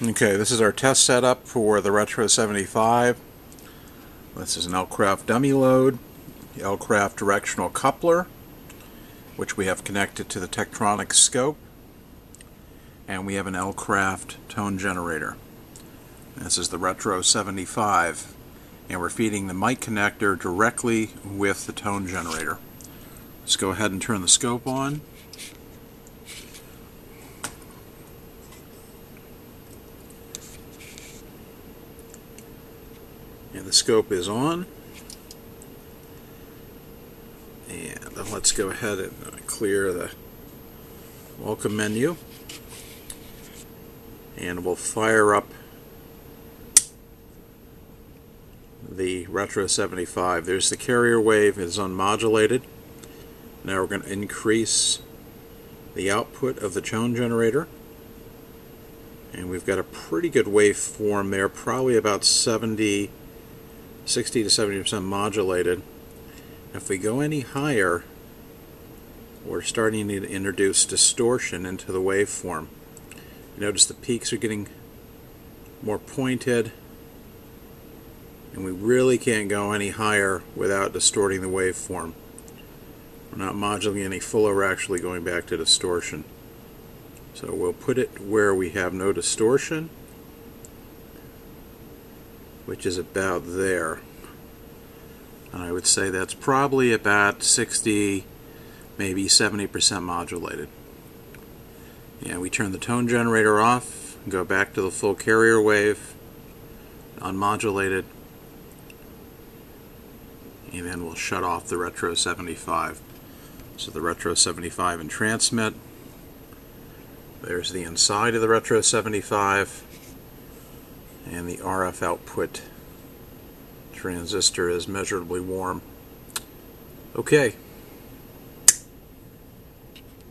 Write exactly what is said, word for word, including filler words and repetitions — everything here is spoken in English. Okay, this is our test setup for the Retro seventy-five. This is an Elcraft dummy load, the Elcraft directional coupler, which we have connected to the Tektronix scope, and we have an Elcraft tone generator. This is the Retro seventy-five, and we're feeding the mic connector directly with the tone generator. Let's go ahead and turn the scope on. And the scope is on, and let's go ahead and clear the welcome menu, and we'll fire up the Retro seventy-five. There's the carrier wave, it's unmodulated. Now we're going to increase the output of the tone generator, and we've got a pretty good waveform there, probably about seventy sixty to seventy percent modulated. If we go any higher, we're starting to introduce distortion into the waveform. You notice the peaks are getting more pointed, and we really can't go any higher without distorting the waveform. We're not modulating any fuller, we're actually going back to distortion. So we'll put it where we have no distortion, which is about there. And I would say that's probably about sixty, maybe seventy percent modulated. And we turn the tone generator off, go back to the full carrier wave, unmodulated, and then we'll shut off the Retro seventy-five. So the Retro seventy-five in transmit. There's the inside of the Retro seventy-five. And the R F output transistor is measurably warm. Okay.